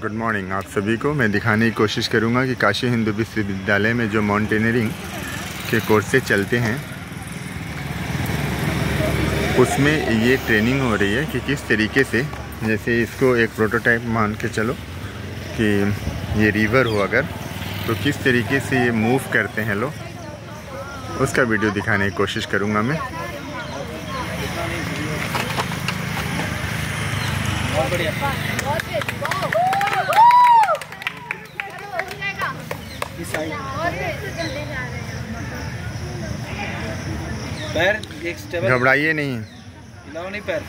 Good morning आप सभी को। मैं दिखाने की कोशिश करूंगा कि काशी हिंदू विश्वविद्यालय में जो माउंटेनियरिंग के कोर्सेज चलते हैं उसमें ये ट्रेनिंग हो रही है कि किस तरीके से, जैसे इसको एक प्रोटोटाइप मान के चलो कि ये रिवर हो अगर, तो किस तरीके से ये मूव करते हैं लोग, उसका वीडियो दिखाने की कोशिश करूँगा मैं। घबराइए नहीं, हिलाओ नहीं पैर।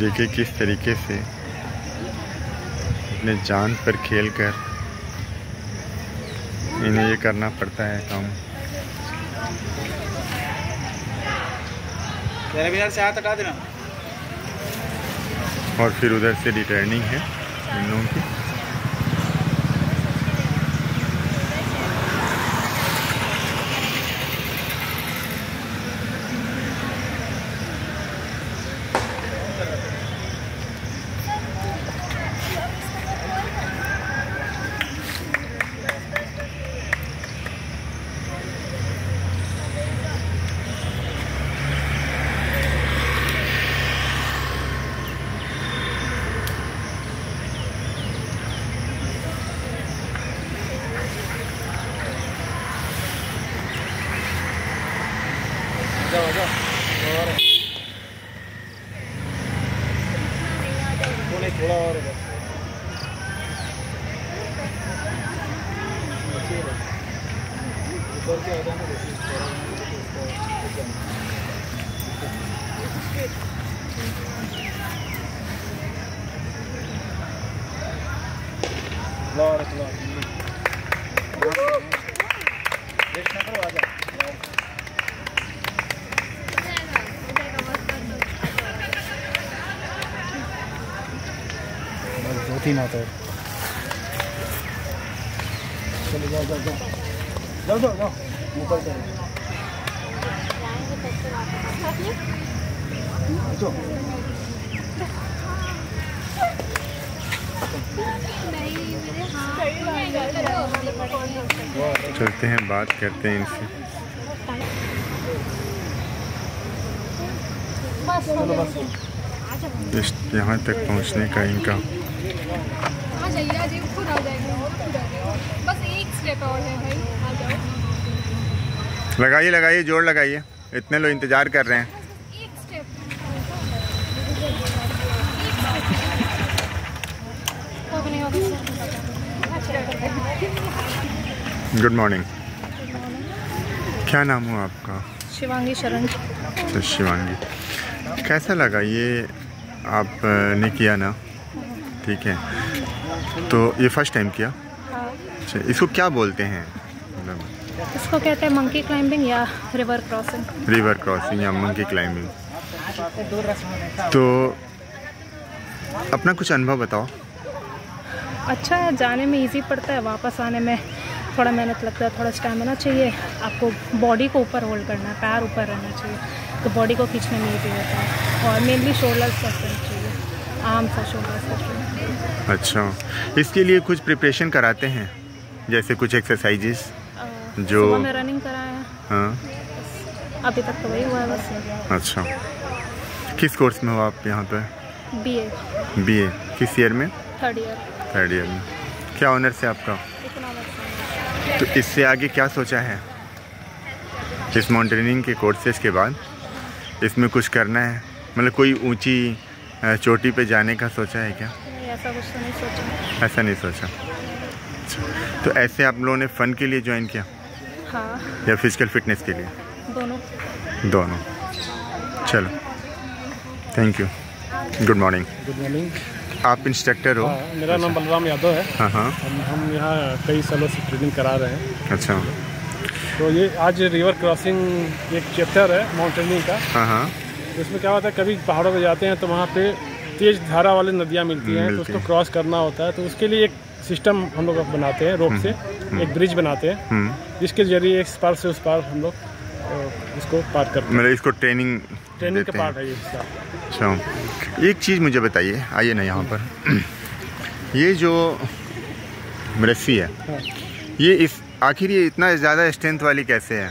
देखिए किस तरीके से अपने जान पर खेल कर इन्हें ये करना पड़ता है काम। से हाथ हटा देना और फिर उधर से रिटर्निंग है इन लोगों की। चलते हैं, बात करते हैं इनसे। यहाँ तक पहुँचने का इनका बस एक स्टेप और है भाई, आ जाओ। लगाइए लगाइए, जोर लगाइए, इतने लोग इंतजार कर रहे हैं। गुड मॉर्निंग, क्या नाम हो आपका? शिवांगी शरण। तो शिवांगी, कैसा लगा ये आपने किया ना? ठीक है, तो ये फर्स्ट टाइम किया? हाँ। अच्छा, इसको क्या बोलते हैं? मतलब इसको कहते हैं मंकी क्लाइंबिंग या रिवर क्रॉसिंग। रिवर क्रॉसिंग या मंकी क्लाइंबिंग। तो अपना कुछ अनुभव बताओ। अच्छा, जाने में इजी पड़ता है, वापस आने में थोड़ा मेहनत लगता है, थोड़ा स्टैमिना चाहिए। आपको बॉडी को ऊपर होल्ड करना है, पैर ऊपर रहना चाहिए, तो बॉडी को खींचने में ईजी होता है। और मेनली शोल्डर्स पसंद चाहिए, आम सा शोल्डर्स। अच्छा, इसके लिए कुछ प्रिपरेशन कराते हैं, जैसे कुछ एक्सरसाइजेस जो मैं रनिंग कराया है? हाँ, अभी तक तो वही हुआ है बस। अच्छा, किस कोर्स में हो आप यहाँ पर? BA। किस ईयर में? थर्ड ईयर में। क्या ऑनर्स है आपका? तो इससे आगे क्या सोचा है? इस माउंटेनियरिंग के कोर्सेज के बाद इसमें कुछ करना है, मतलब कोई ऊंची चोटी पे जाने का सोचा है क्या? नहीं, ऐसा कुछ नहीं सोचा। ऐसा नहीं सोचा। तो ऐसे आप लोगों ने फन के लिए ज्वाइन किया? हाँ। या फिजिकल फिटनेस के लिए? दोनों। चलो, thank you. Good morning. Good morning. आप इंस्ट्रक्टर हो? हाँ, मेरा नाम बलराम यादव है। हाँ, हम यहाँ कई सालों से ट्रेनिंग करा रहे हैं। अच्छा, तो ये आज रिवर क्रॉसिंग एक चैप्टर है माउंटेनिंग का। हाँ। इसमें क्या होता है, कभी पहाड़ों पे जाते हैं तो वहाँ पे तेज धारा वाली नदियाँ मिलती हैं, तो उसको क्रॉस करना होता है। तो उसके लिए एक सिस्टम हम लोग बनाते हैं, रोप से एक ब्रिज बनाते हैं जिसके जरिए एक पार से उस पार हम लोग इसको पार करते हैं। मतलब इसको ट्रेनिंग का पार्ट है ये इसका। अच्छा, एक चीज़ मुझे बताइए, आइए ना यहाँ पर, ये जो रस्सी है ये इस आखिर ये इतना ज़्यादा स्ट्रेंथ वाली कैसे है,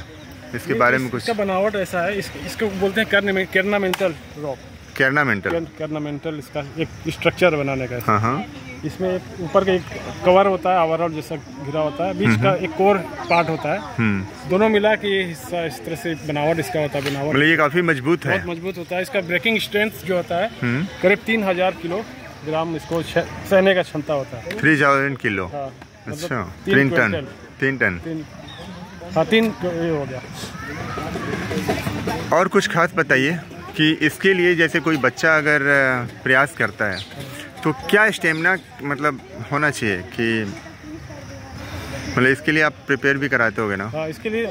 इसके बारे में कुछ? इसका बनावट ऐसा है, इसको बोलते हैं कर्नामेंटल रॉक। कर्नामेंटल इसका एक स्ट्रक्चर बनाने का। हाँ। इसमें ऊपर का एक कवर होता है, ओवरऑल जैसा घिरा होता है, बीच का एक कोर पार्ट होता है, दोनों मिला के ये हिस्सा, इस तरह से बनावट इसका होता है। बनावट मतलब ये काफ़ी मजबूत है, बहुत मजबूत होता है। इसका ब्रेकिंग स्ट्रेंथ जो होता है करीब 3000 किलोग्राम इसको सहने का क्षमता होता है। 3000 किलो। अच्छा, 3 टन। हाँ, 3 ये हो गया। और कुछ खास बताइए कि इसके लिए जैसे कोई बच्चा अगर प्रयास करता है तो क्या स्टेमिना मतलब होना चाहिए, कि मतलब इसके लिए आप प्रिपेयर भी कराते होगे ना? हाँ, इसके लिए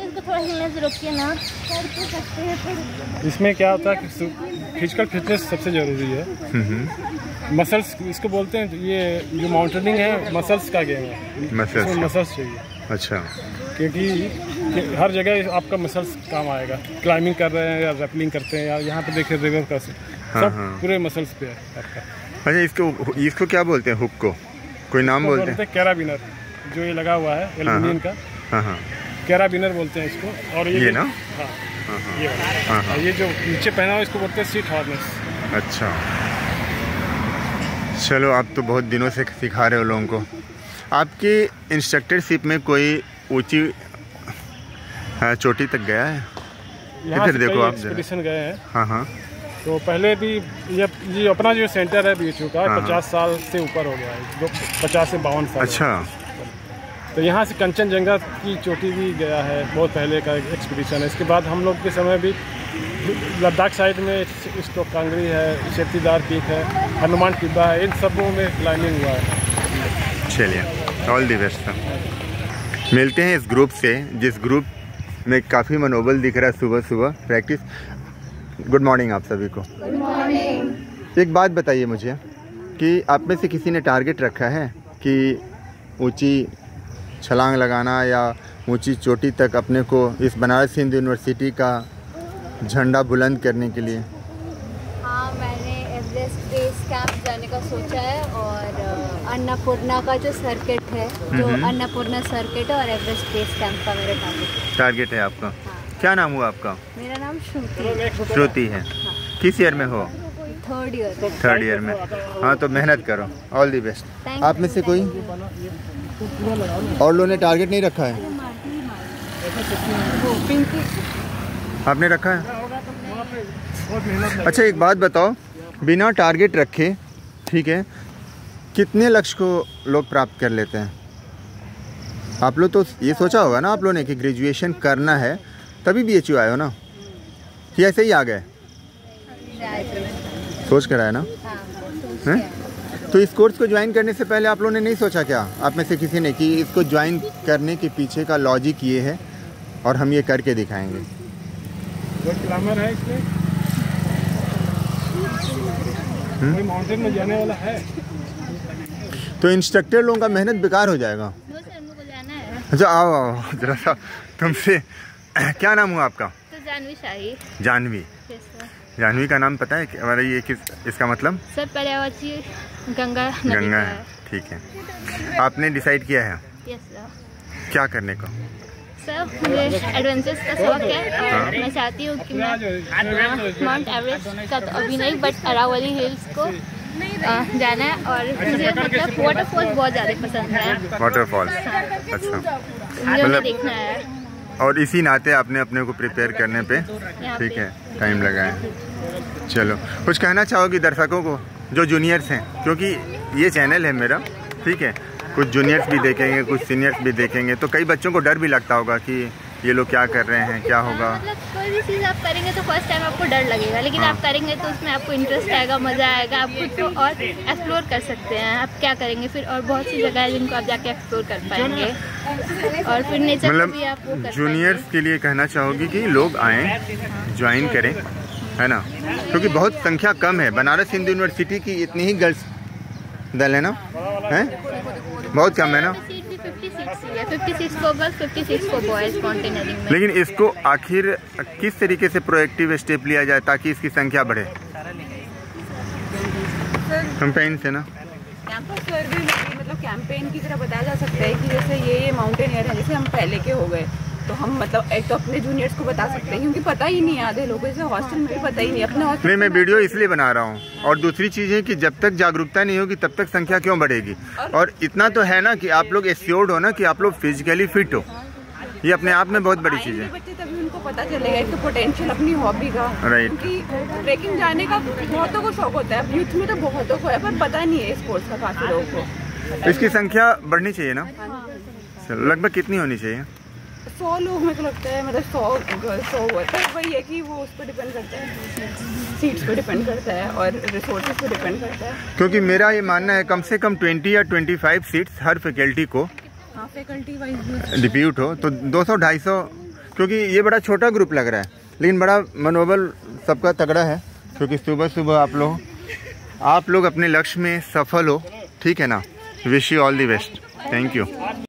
इसमें क्या होता है कि फिजिकल फिटनेस सबसे ज़रूरी है। मसल्स इसको बोलते हैं, ये जो माउंटेनिंग है मसल्स का गेम है, मसल्स चाहिए। अच्छा, क्योंकि हर जगह आपका मसल्स काम आएगा, क्लाइंबिंग कर रहे हैं या रैपलिंग करते हैं या यहाँ पे देखिए रिवर का सब पूरे मसल्स पे है आपका। अच्छा, इसको क्या बोलते हैं, हुक को कोई नाम बोलते हैं? कैराबिनर, जो ये लगा हुआ है एल्युमिनियम का। हाँ, कैराबिनर बोलते हैं इसको। और ये ना, हाँ, ये जो नीचे पहना हुआ इसको बोलते हैं सीट हार्नेस। अच्छा, चलो, आप तो बहुत दिनों से सिखा रहे हो लोगों को। आपके इंस्ट्रक्टरशिप में कोई ऊंची चोटी तक गया है? इधर देखो आप, एक्सपीडिशन गए हैं। हाँ हाँ, तो पहले भी ये अपना जो सेंटर है बीएचयू का 50 साल से ऊपर हो गया है, जो 50 से 52 साल। अच्छा, तो यहाँ से कंचनजंगा की चोटी भी गया है, बहुत पहले का एक्सपीडिशन है। इसके बाद हम लोग के समय भी लद्दाख साइड में इसको कांगरी है, चेतिदार पीक है, हनुमान टिब्बा है, इन सबों में क्लाइंबिंग हुआ है। चलिए, ऑल द बेस्ट। मिलते हैं इस ग्रुप से, जिस ग्रुप में काफ़ी मनोबल दिख रहा है सुबह सुबह प्रैक्टिस। गुड मॉर्निंग आप सभी को। Good morning. एक बात बताइए मुझे कि आप में से किसी ने टारगेट रखा है कि ऊंची छलांग लगाना या ऊंची चोटी तक अपने को इस बनारस हिंदू यूनिवर्सिटी का झंडा बुलंद करने के लिए? हाँ, मैंने एवरेस्ट बेस कैंप जाने का सोचा है, और अन्नपूर्णा का जो सर्किट है, जो अन्नपूर्णा सर्किट है और एवरेस्ट बेस कैंप का मेरा टारगेट है। आपका? हाँ। क्या नाम हुआ आपका? मेरा नाम श्रुति। श्रुति है। हाँ। किस ईयर में हो? थर्ड ईयर में। हाँ, तो मेहनत करो, ऑल दी बेस्ट। आप में से कोई और लोगों ने टारगेट नहीं रखा है? आपने रखा है? अच्छा, एक बात बताओ, बिना टारगेट रखे, ठीक है, कितने लक्ष्य को लोग प्राप्त कर लेते हैं? आप लोग तो ये सोचा होगा ना आप लोगों ने कि ग्रेजुएशन करना है तभी बीएचयू आए हो ना, कि ऐसे ही आ गए? सोच कर आए ना? हैं? तो इस कोर्स को ज्वाइन करने से पहले आप लोगों ने नहीं सोचा क्या, आप में से किसी ने, कि इसको ज्वाइन करने के पीछे का लॉजिक ये है और हम ये करके दिखाएंगे? माउंटेन में जाने वाला है तो इंस्ट्रक्टर लोगों का मेहनत बेकार हो जाएगा। अच्छा, आओ आओ जरा सा तुमसे। क्या नाम हुआ आपका? तो जान्हवी शाही। जान्हवी। जान्हवी का नाम पता है हमारा, ये किस इसका मतलब? सर, पर्यायवाची गंगा है। ठीक है, आपने डिसाइड किया है? Yes sir. क्या करने को? सर, मुझे एडवेंचर्स का शौक है और मैं चाहती हूँ कि मैं माउंट एवरेस्ट का तो अभी नहीं, बट अरावली हिल्स को जाना है। और मुझे मतलब वाटरफॉल्स बहुत ज़्यादा पसंद है। वाटरफॉल्स। अच्छा, मतलब देखना है। और इसी नाते आपने अपने को प्रिपेयर करने पे, ठीक है, टाइम लगाया। चलो, कुछ कहना चाहोगी दर्शकों को जो जूनियर्स हैं, क्योंकि ये चैनल है मेरा, ठीक है, कुछ जूनियर्स भी देखेंगे, कुछ सीनियर्स भी देखेंगे, तो कई बच्चों को डर भी लगता होगा कि ये लोग क्या कर रहे हैं, क्या होगा। मतलब कोई भी चीज़ आप करेंगे तो फर्स्ट टाइम आपको डर लगेगा, लेकिन आप करेंगे तो उसमें आपको इंटरेस्ट आएगा, मज़ा आएगा, आप खुद को और एक्सप्लोर कर सकते हैं। आप क्या करेंगे फिर, और बहुत सी जगह है जिनको आप जाके एक्सप्लोर कर पाएंगे, और फिर नेचर मतलब भी आप वो जूनियर्स के लिए कहना चाहोगी कि लोग आएँ, ज्वाइन करें, है ना, क्योंकि बहुत संख्या कम है। बनारस हिंदू यूनिवर्सिटी की इतनी ही गर्ल्स दल है ना, है बहुत कम है ना। 56 को बॉयज कॉन्टिन्यूइंग में। लेकिन इसको आखिर किस तरीके से प्रोएक्टिव स्टेप लिया जाए ताकि इसकी संख्या बढ़े? कैंपेन से ना, मतलब कैंपेन की तरह बताया जा सकता है कि जैसे ये माउंटेनियर है, जैसे हम पहले के हो गए तो हम मतलब एक तो अपने जूनियर्स को बता सकते हैं, क्योंकि पता ही नहीं, आधे लोगों से हॉस्टल में भी पता ही नहीं अपने हॉस्टल। नहीं, मैं वीडियो इसलिए बना रहा हूँ, और दूसरी चीज़ है कि जब तक जागरूकता नहीं होगी तब तक संख्या क्यों बढ़ेगी। और इतना तो है ना कि आप लोग एश्योर्ड हो ना कि आप लोग फिजिकली फिट हो, ये अपने आप में बहुत बड़ी चीज़ है। बच्चे तभी उनको पता चलेगा एक तो पोटेंशियल अपनी हॉबी का, क्योंकि ट्रेकिंग जाने का बहुतों को शौक होता है, यूथ में तो बहुतों को है, पर पता नहीं है इस कोर्स का काफ़ी लोगों को। इसकी संख्या बढ़नी चाहिए ना, लगभग कितनी होनी चाहिए? 100 लोग मेरे को लगता है, मतलब 100 होता है, वही है कि वो उस पर डिपेंड करता है, सीट्स पे डिपेंड करता है और रिसोर्सेज पे डिपेंड करता है। क्योंकि मेरा ये मानना है कम से कम 20 या 25 सीट्स हर फैकल्टी को, हाँ फैकल्टी वाइज डिप्यूट हो तो 200-250, क्योंकि ये बड़ा छोटा ग्रुप लग रहा है, लेकिन बड़ा मनोबल सबका तगड़ा है, क्योंकि सुबह सुबह आप लोग अपने लक्ष्य में सफल हो, ठीक है ना। Wish you all the best, thank you.